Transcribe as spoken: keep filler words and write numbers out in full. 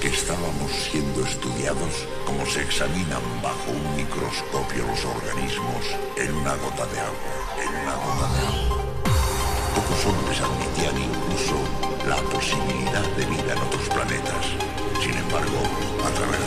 que estábamos siendo estudiados como se examinan bajo un microscopio los organismos en una gota de agua, en una gota de agua. Pocos hombres admitían incluso la posibilidad de vida en otros planetas. Sin embargo, a través